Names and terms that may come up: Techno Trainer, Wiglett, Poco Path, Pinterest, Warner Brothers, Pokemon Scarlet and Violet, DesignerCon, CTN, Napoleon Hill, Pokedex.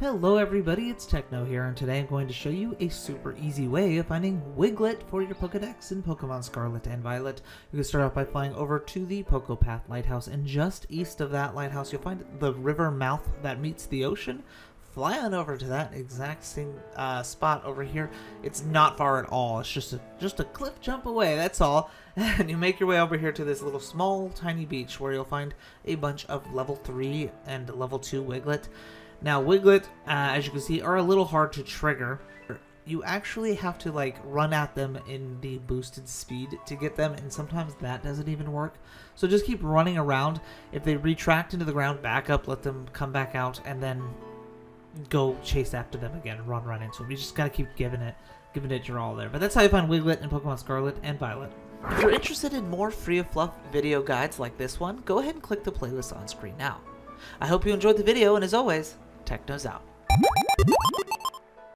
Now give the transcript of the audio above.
Hello everybody, it's Techno here, and today I'm going to show you a super easy way of finding Wiglett for your Pokedex in Pokemon Scarlet and Violet. You can start off by flying over to the Poco Path lighthouse, and just east of that lighthouse you'll find the river mouth that meets the ocean. Fly on over to that exact same spot over here. It's not far at all. It's just a cliff jump away, that's all. And you make your way over here to this little small tiny beach where you'll find a bunch of level 3 and level 2 Wiglett. Now Wiglett, as you can see, are a little hard to trigger. You actually have to like run at them in the boosted speed to get them, and sometimes that doesn't even work. So just keep running around. If they retract into the ground, back up, let them come back out, and then go chase after them again, run into them. You just gotta keep giving it your all there. But that's how you find Wiglett in Pokemon Scarlet and Violet. If you're interested in more free of fluff video guides like this one, go ahead and click the playlist on screen now. I hope you enjoyed the video, and as always, Techno's out.